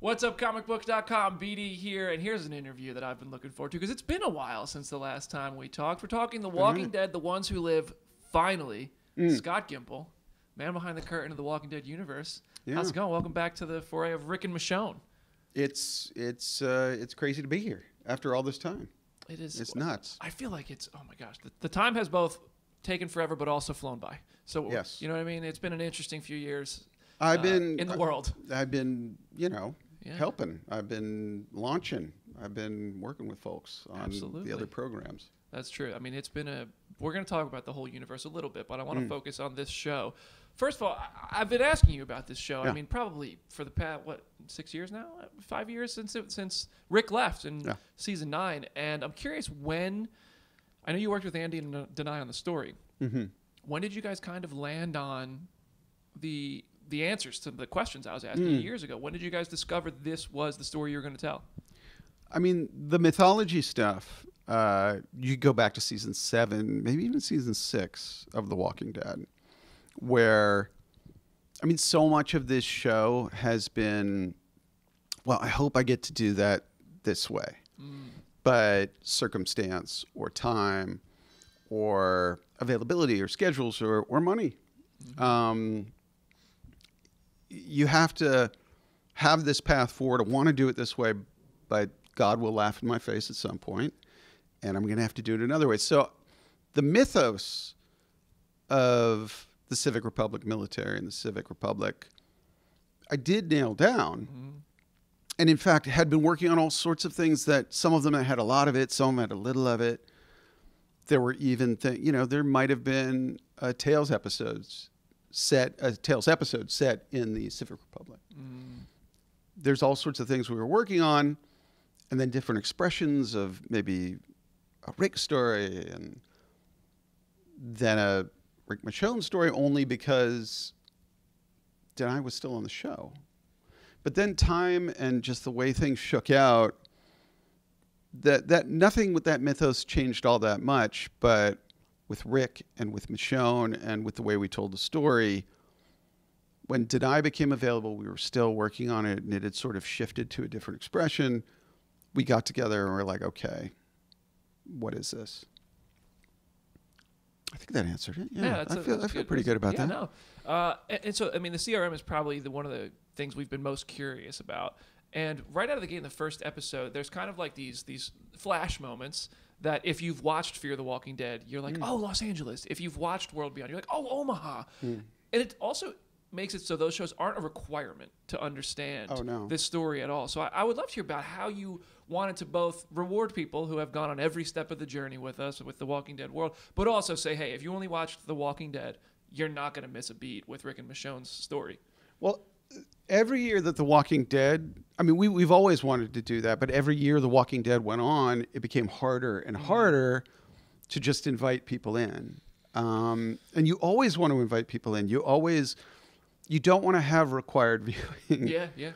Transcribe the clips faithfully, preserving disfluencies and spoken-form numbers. What's up, Comicbook dot com? B D here, and here's an interview that I've been looking forward to because it's been a while since the last time we talked. We're talking The Walking mm-hmm. Dead, The Ones Who Live, finally. Mm. Scott Gimple, man behind the curtain of The Walking Dead universe. Yeah. How's it going? Welcome back to the foray of Rick and Michonne. It's it's uh, it's crazy to be here after all this time. It is. It's nuts. I feel like it's, oh my gosh, the, the time has both taken forever but also flown by. So, yes. You know what I mean? It's been an interesting few years I've uh, been, in the world. I, I've been, you know. Yeah. Helping. I've been launching. I've been working with folks on Absolutely. the other programs. That's true. I mean, it's been a, we're going to talk about the whole universe a little bit, but I want to mm. focus on this show. First of all, I, I've been asking you about this show. Yeah. I mean, probably for the past, what, six years now? Five years since it, since Rick left in yeah. season nine. And I'm curious when, I know you worked with Andy and Danai on the story. Mm-hmm. When did you guys kind of land on the the answers to the questions I was asking mm. years ago? When did you guys discover this was the story you were going to tell? I mean, the mythology stuff, uh, you go back to season seven, maybe even season six of The Walking Dead, where, I mean, so much of this show has been, well, I hope I get to do that this way, mm. but circumstance or time or availability or schedules or, or money. Mm-hmm. Um, you have to have this path forward. I want to do it this way, but God will laugh in my face at some point, and I'm going to have to do it another way. So the mythos of the Civic Republic military and the Civic Republic, I did nail down. Mm-hmm. And in fact, had been working on all sorts of things that some of them had a lot of it, some had a little of it. There were even things, you know, there might have been uh, Tales episodes set a uh, Tales episode set in the Civic Republic. Mm. There's all sorts of things we were working on, and then different expressions of maybe a Rick story and then a Rick Michonne story, only because Danai was still on the show. But then time and just the way things shook out, that that nothing with that mythos changed all that much, but with Rick and with Michonne and with the way we told the story, when Danai became available, we were still working on it, and it had sort of shifted to a different expression. We got together and we we're like, okay, what is this? I think that answered it. Yeah, yeah, that's I feel, a, that's I feel good. pretty good about yeah, that. No. Uh, and, and so, I mean, the C R M is probably the, one of the things we've been most curious about. And right out of the gate in the first episode, there's kind of like these these flash moments that if you've watched Fear the Walking Dead, you're like, mm. oh, Los Angeles. If you've watched World Beyond, you're like, oh, Omaha. Mm. And it also makes it so those shows aren't a requirement to understand oh, no. this story at all. So I, I would love to hear about how you wanted to both reward people who have gone on every step of the journey with us, with The Walking Dead world, but also say, hey, if you only watched The Walking Dead, you're not going to miss a beat with Rick and Michonne's story. Well, every year that The Walking Dead, I mean, we, we've always wanted to do that, but every year The Walking Dead went on, it became harder and harder to just invite people in. Um, and you always want to invite people in. You always, you don't want to have required viewing. Yeah, yeah.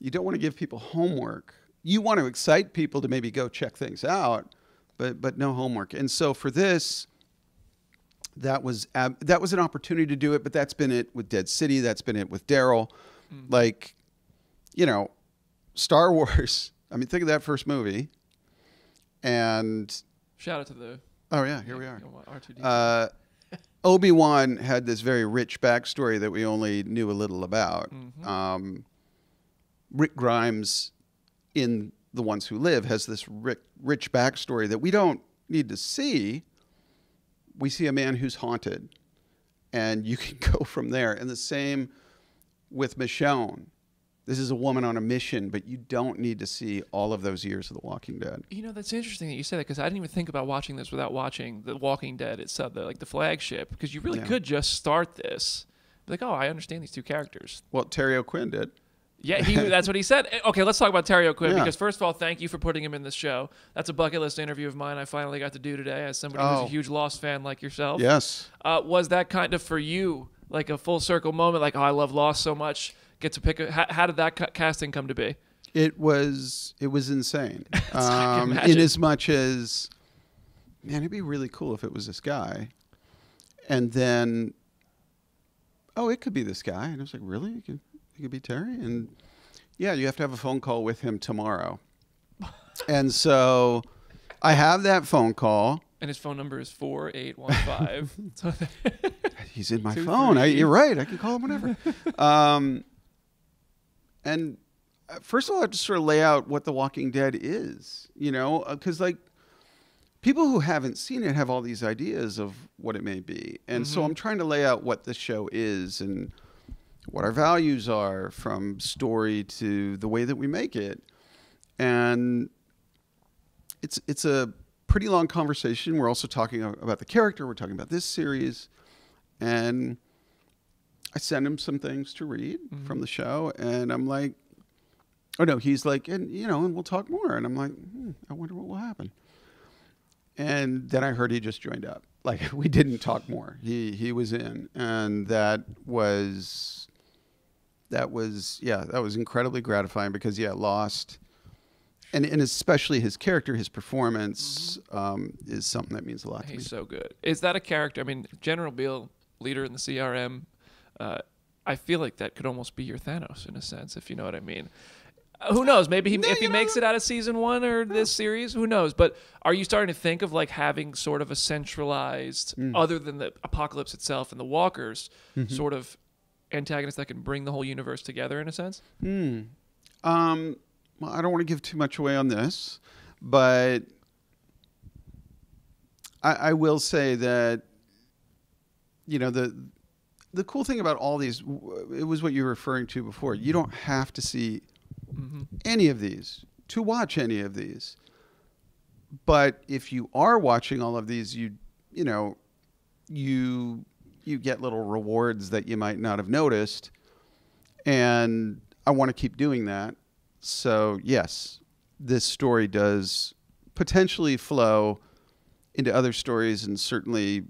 You don't want to give people homework. You want to excite people to maybe go check things out, but but no homework. And so for this, that was, ab that was an opportunity to do it, but that's been it with Dead City. That's been it with Daryl. Like, you know, Star Wars. I mean, think of that first movie. And shout out to the oh yeah, here we are. R two D two. Uh, Obi-Wan had this very rich backstory that we only knew a little about. Mm-hmm. um, Rick Grimes in The Ones Who Live has this rich, rich backstory that we don't need to see. We see a man who's haunted, and you can go from there. And the same with Michonne. This is a woman on a mission, but you don't need to see all of those years of The Walking Dead. You know, that's interesting that you say that, because I didn't even think about watching this without watching The Walking Dead itself, the, like the flagship, because you really yeah. could just start this. Be like, oh, I understand these two characters. Well, Terry O'Quinn did. Yeah, he, that's what he said. Okay, let's talk about Terry O'Quinn, yeah. because first of all, thank you for putting him in this show. That's a bucket list interview of mine I finally got to do today as somebody oh. who's a huge Lost fan like yourself. Yes. Uh, was that kind of for you? Like a full circle moment, like, oh, I love Lost so much. Get to pick. A, how, how did that casting come to be? It was it was insane. um, in as much as, man, it'd be really cool if it was this guy, and then, oh, it could be this guy, and I was like, really? It could, it could be Terry, and yeah, you have to have a phone call with him tomorrow. And so I have that phone call. And his phone number is four eight one five. He's in my Two, phone. I, you're right. I can call him whenever. um, and first of all, I have to sort of lay out what The Walking Dead is, you know, because like people who haven't seen it have all these ideas of what it may be. And mm-hmm. so I'm trying to lay out what the show is and what our values are, from story to the way that we make it. And it's, it's a pretty long conversation. We're also talking about the character. We're talking about this series. And I send him some things to read mm-hmm. from the show. And I'm like, oh, no, he's like, and, you know, and we'll talk more. And I'm like, hmm, I wonder what will happen. And then I heard he just joined up. Like, we didn't talk more. He, he was in. And that was, that was, yeah, that was incredibly gratifying because, yeah, Lost. And, and especially his character, his performance mm-hmm. um, is something that means a lot to me. He's so good. Is that a character? I mean, General Beale, leader in the C R M, uh, I feel like that could almost be your Thanos in a sense, if you know what I mean. Who knows? Maybe he, no, if he makes know. it out of season one or no. this series, who knows? But are you starting to think of like having sort of a centralized, mm. other than the apocalypse itself and the walkers, mm-hmm. sort of antagonist that can bring the whole universe together in a sense? Mm. Um... Well, I don't want to give too much away on this, but I, I will say that, you know, the the cool thing about all these, it was what you were referring to before. You don't have to see mm-hmm. any of these to watch any of these. But if you are watching all of these, you, you know, you, you get little rewards that you might not have noticed. And I want to keep doing that. So, yes, this story does potentially flow into other stories, and certainly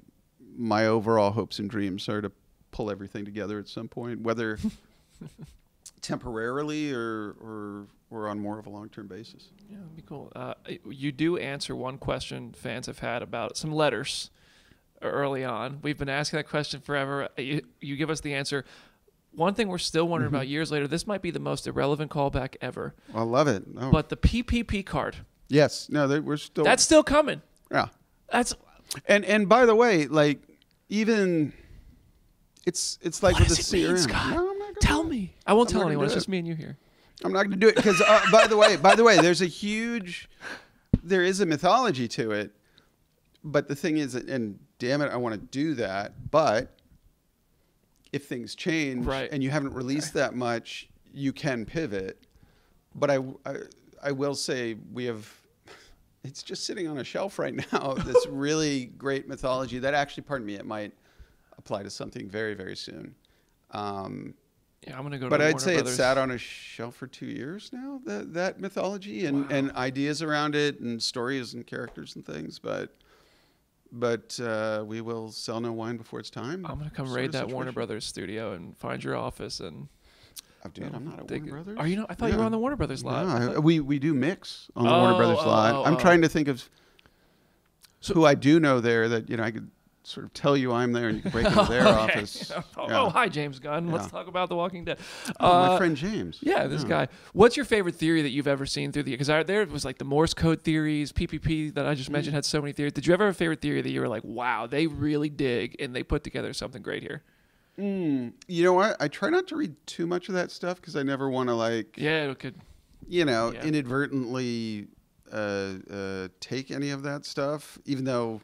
my overall hopes and dreams are to pull everything together at some point, whether temporarily or, or, or on more of a long-term basis. Yeah, that'd be cool. Uh, you do answer one question fans have had about some letters early on. We've been asking that question forever. You, you give us the answer. One thing we're still wondering mm-hmm. about years later, this might be the most irrelevant callback ever. I love it. Oh. But the P P P card. Yes. No, they, we're still... That's still coming. Yeah. That's... And and by the way, like, even... It's it's like what with does the it C R M. Mean, Scott? No, I'm not gonna tell do me. It. I won't I'm tell anyone. It's it. just me and you here. I'm not going to do it because, uh, by the way, by the way, there's a huge... There is a mythology to it. But the thing is, and damn it, I want to do that, but... If things change right. and you haven't released that much, you can pivot. But I, I, I will say we have, it's just sitting on a shelf right now, this really great mythology that actually, pardon me, it might apply to something very, very soon. Um, yeah, I'm going to go to Warner Brothers. But I'd say it's sat on a shelf for two years now, that, that mythology and, wow. and ideas around it and stories and characters and things. But... But uh, we will sell no wine before it's time. I'm going to come raid that Warner Brothers studio and find your office. And Dude, I'm not at Warner Brothers. Are you not? I thought yeah. you were on the Warner Brothers Live. No, I thought... we, we do mix on the oh, Warner Brothers oh, Live. Oh, I'm oh. trying to think of so, who I do know there that, you know, I could sort of tell you I'm there and you can break into their okay. office. Yeah. Oh, yeah. oh, hi, James Gunn. Yeah. Let's talk about The Walking Dead. Oh, uh, my friend James. Yeah, this yeah. guy. What's your favorite theory that you've ever seen through the... Because there was like the Morse code theories, P P P that I just mm. mentioned had so many theories. Did you ever have a favorite theory that you were like, wow, they really dig and they put together something great here? Mm. You know what? I try not to read too much of that stuff because I never want to like... Yeah, it could... You know, yeah. inadvertently uh, uh, take any of that stuff, even though...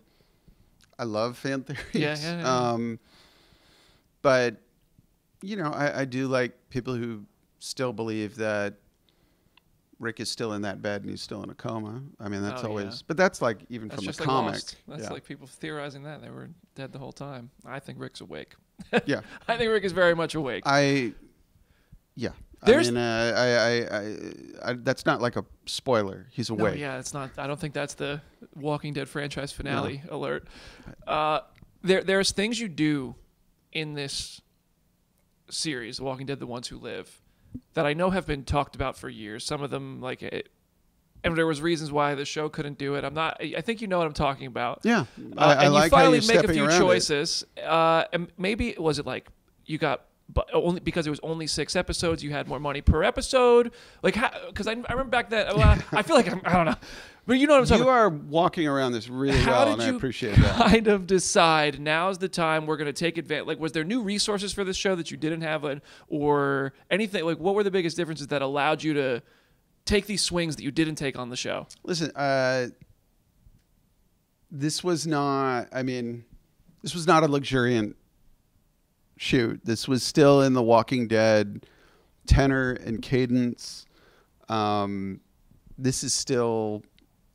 I love fan theories. Yeah, yeah, yeah. Um, but, you know, I, I do like people who still believe that Rick is still in that bed and he's still in a coma. I mean, that's oh, always, yeah. but that's like even that's from the like comic. Lost. That's yeah. like people theorizing that. They were dead the whole time. I think Rick's awake. yeah. I think Rick is very much awake. I, yeah. There's I mean, uh, I, I, I, I, that's not like a spoiler. He's awake. No, yeah, it's not. I don't think that's the Walking Dead franchise finale no. alert. Uh, there, there's things you do in this series, The Walking Dead, The Ones Who Live, that I know have been talked about for years. Some of them, like, it, and there was reasons why the show couldn't do it. I'm not. I think you know what I'm talking about. Yeah, uh, I, I and like you finally how you're make a few choices. Uh, and maybe was it like you got but only because it was only six episodes, you had more money per episode. Like, because I, I remember back then, well, I, I feel like I'm, I don't know, but you know what I'm talking about. You are walking around this really well, and I appreciate that. How did you kind of decide now's the time we're going to take advantage? Like, was there new resources for this show that you didn't have, an, or anything? Like, what were the biggest differences that allowed you to take these swings that you didn't take on the show? Listen, uh, this was not, I mean, this was not a luxuriant shoot. This was still in the Walking Dead tenor and cadence. Um, this is still,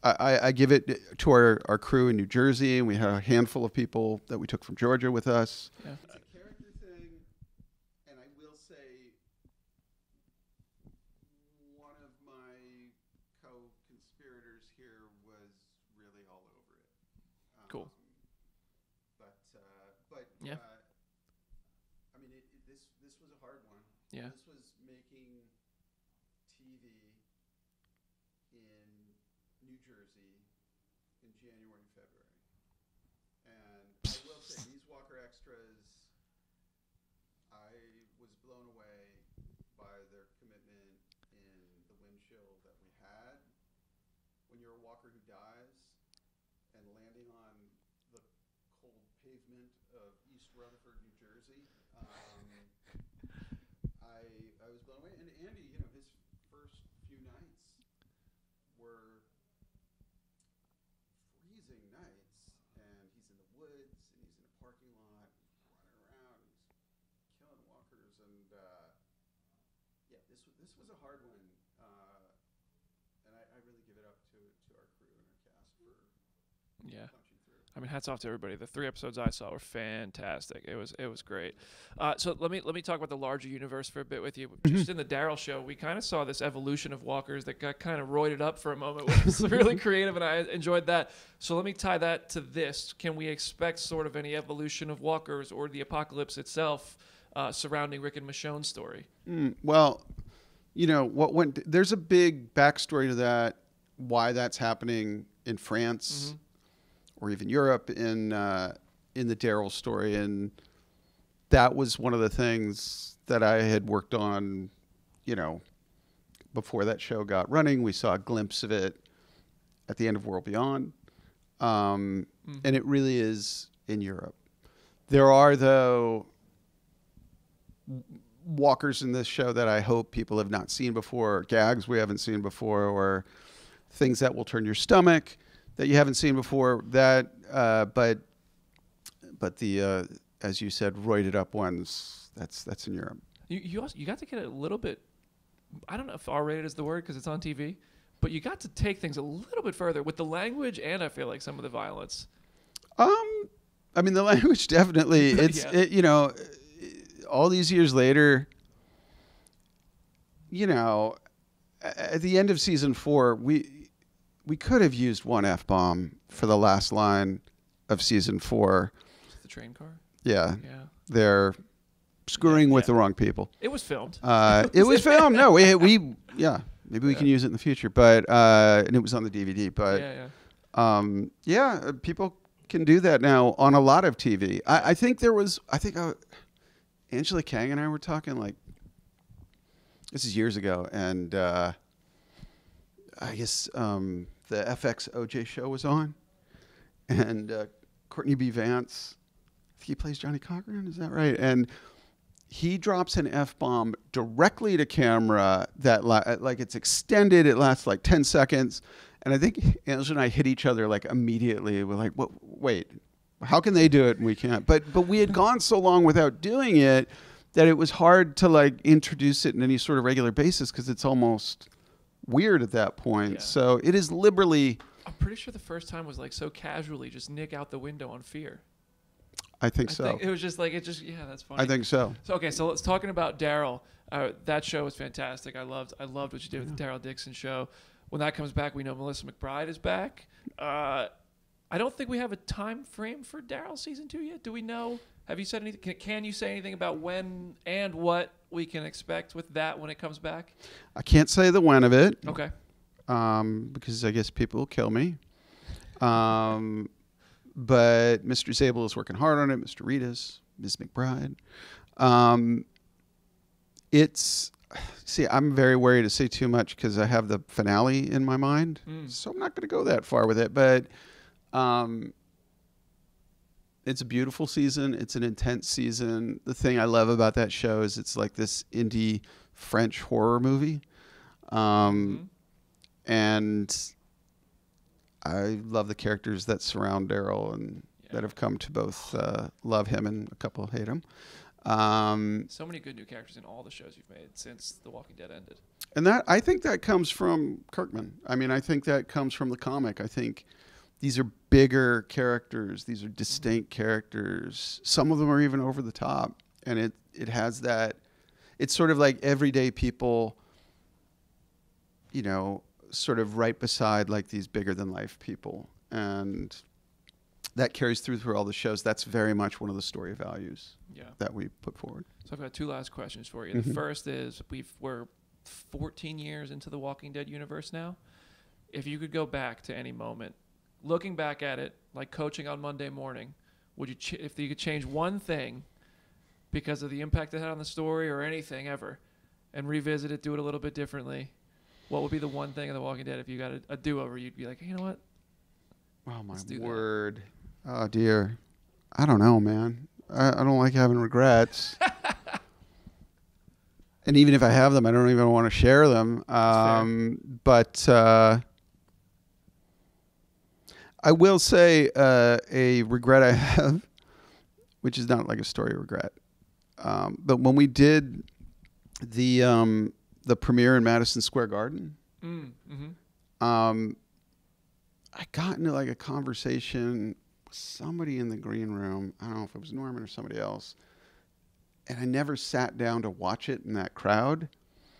I, I give it to our, our crew in New Jersey, and we had a handful of people that we took from Georgia with us. Yeah. It's a character thing, and I will say one of my co-conspirators here was really all over it. Um, cool. But, uh, but yeah. Uh, Yeah. This was making T V in New Jersey in January and February. And I will say, these Walker extras, I was blown away by their commitment in the wind chill that we had. When you're a Walker who dies and landing on the cold pavement of East Rutherford, New Jersey, um, I was blown away. And Andy, you know, his first few nights were freezing nights, and he's in the woods, and he's in a parking lot, running around, he's killing walkers, and uh, yeah, this was this was a hard one, uh, and I, I really give it up to to our crew and our cast for yeah. I mean, hats off to everybody. The three episodes I saw were fantastic. It was it was great. Uh, so let me let me talk about the larger universe for a bit with you. Just in the Daryl show, we kind of saw this evolution of walkers that got kind of roided up for a moment, which was really creative, and I enjoyed that. So let me tie that to this. Can we expect sort of any evolution of walkers or the apocalypse itself uh, surrounding Rick and Michonne's story? Mm, well, you know what went. There's a big backstory to that. Why that's happening in France. Mm-hmm. Or even Europe in uh, in the Daryl story, and that was one of the things that I had worked on, you know, before that show got running. We saw a glimpse of it at the end of World Beyond, um, mm-hmm. and it really is in Europe. There are, though, walkers in this show that I hope people have not seen before, or gags we haven't seen before, or things that will turn your stomach that you haven't seen before, that, uh, but, but the uh, as you said, roided up ones. That's that's in Europe. You you also, you got to get a little bit. I don't know if R rated is the word because it's on T V, but you got to take things a little bit further with the language, and I feel like some of the violence. Um, I mean the language definitely. It's yeah. it, you know, all these years later. You know, at the end of season four, we. We could have used one F bomb for the last line of season four. The train car? Yeah. Yeah. They're screwing yeah, yeah. with the wrong people. It was filmed. Uh, it was filmed. No, we, we yeah. Maybe we yeah. can use it in the future. But, uh, and it was on the D V D. But, yeah, yeah. Um, yeah, people can do that now on a lot of T V. I, I think there was, I think I, Angela Kang and I were talking like, this is years ago. And uh, I guess, um, the F X O J show was on, and uh, Courtney B Vance, he plays Johnny Cochran, is that right? And he drops an F bomb directly to camera that la like it's extended, it lasts like ten seconds, and I think Angela and I hit each other like immediately. We're like, "What? Wait, how can they do it and we can't?" But but we had gone so long without doing it that it was hard to like introduce it in any sort of regular basis because it's almost weird at that point. Yeah. So it is liberally. I'm pretty sure the first time was like so casually just nick out the window on Fear. I think I so. Think it was just like, it just, yeah, that's funny. I think so. So, okay. So let's talking about Daryl. Uh, that show was fantastic. I loved, I loved what you did yeah. with the Daryl Dixon show. When that comes back, we know Melissa McBride is back. Uh, I don't think we have a time frame for Daryl season two yet. Do we know? Have you said anything? Can, can you say anything about when and what we can expect with that when it comes back? I can't say the when of it. Okay. Um, because I guess people will kill me. Um, but Mister Zabel is working hard on it. Mister Reedus, Miz McBride. Um, it's, see, I'm very wary to say too much because I have the finale in my mind, mm. so I'm not going to go that far with it. But um, it's a beautiful season. It's an intense season. The thing I love about that show is it's like this indie French horror movie. Um, mm-hmm. And I love the characters that surround Daryl and yeah. that have come to both uh, love him and a couple hate him. Um, so many good new characters in all the shows you've made since The Walking Dead ended. And that, I think that comes from Kirkman. I mean, I think that comes from the comic. I think these are bigger characters. These are distinct mm-hmm. characters. Some of them are even over the top. And it, it has that, it's sort of like everyday people, you know, sort of right beside like these bigger than life people. And that carries through through all the shows. That's very much one of the story values yeah. that we put forward. So I've got two last questions for you. The mm-hmm. first is, we've, we're fourteen years into the Walking Dead universe now. If you could go back to any moment, looking back at it, like coaching on Monday morning, would you ch if you could change one thing because of the impact it had on the story or anything ever, and revisit it, do it a little bit differently, what would be the one thing in The Walking Dead if you got a, a do-over? You'd be like, hey, you know what? Oh, my word. That. Oh, dear. I don't know, man. I, I don't like having regrets. And even if I have them, I don't even want to share them. Um, but uh, I will say uh, a regret I have, which is not like a story regret. Um, but when we did the um, the premiere in Madison Square Garden, mm, mm-hmm. um, I got into like a conversation somebody in the green room, I don't know if it was Norman or somebody else, and I never sat down to watch it in that crowd.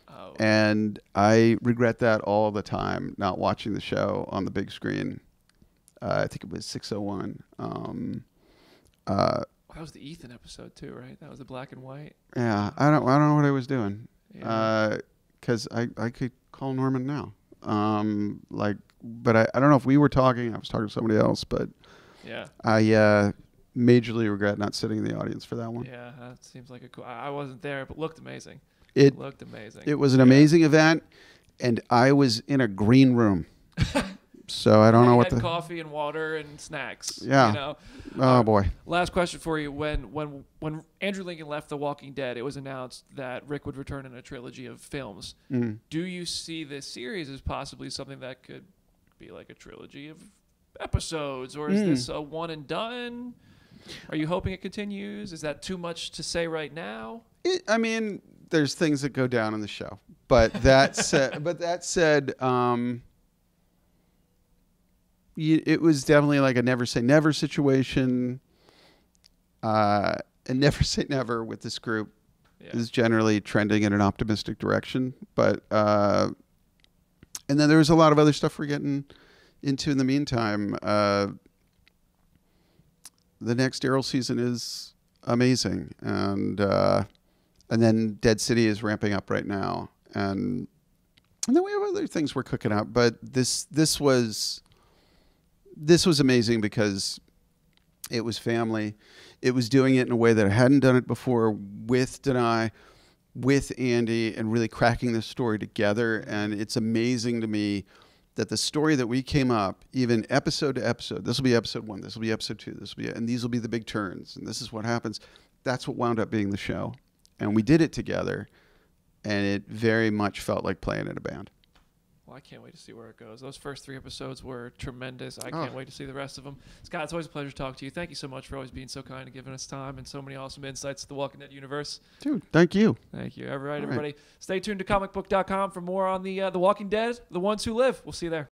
Oh. And I regret that all the time, not watching the show on the big screen. Uh, I think it was six oh one. Um, uh, that was the Ethan episode too, right? That was the black and white. Yeah, I don't, I don't know what I was doing. Yeah. 'Cause I, I could call Norman now. Um, like, but I, I don't know if we were talking, I was talking to somebody else, but yeah, I uh, majorly regret not sitting in the audience for that one. Yeah, that seems like a cool. I wasn't there, but looked amazing. It, it looked amazing. It was an yeah. amazing event, and I was in a green room, so I don't and know what had the coffee and water and snacks. Yeah. You know? Oh uh, boy. Last question for you: When when when Andrew Lincoln left The Walking Dead, it was announced that Rick would return in a trilogy of films. Mm. Do you see this series as possibly something that could be like a trilogy of episodes, or is mm. this a one and done? Are you hoping it continues? Is that too much to say right now? It, I mean, there's things that go down in the show, but that said, but that said, um, you, it was definitely like a never say never situation. Uh, and never say never with this group yeah. is generally trending in an optimistic direction, but uh, and then there was a lot of other stuff we're getting into in the meantime. Uh, the next Daryl season is amazing, and uh, and then Dead City is ramping up right now, and and then we have other things we're cooking up. But this this was this was amazing because it was family. It was doing it in a way that I hadn't done it before with Danai, with Andy, and really cracking this story together. And it's amazing to me that the story that we came up, even episode to episode, this will be episode one, this will be episode two, this will be, and these will be the big turns, and this is what happens. That's what wound up being the show, and we did it together, and it very much felt like playing in a band. Well, I can't wait to see where it goes. Those first three episodes were tremendous. I oh. can't wait to see the rest of them. Scott, it's always a pleasure to talk to you. Thank you so much for always being so kind and giving us time and so many awesome insights to the Walking Dead universe. Dude, thank you. Thank you. All right, All everybody. Right. Stay tuned to comicbook dot com for more on the uh, the Walking Dead, The Ones Who Live. We'll see you there.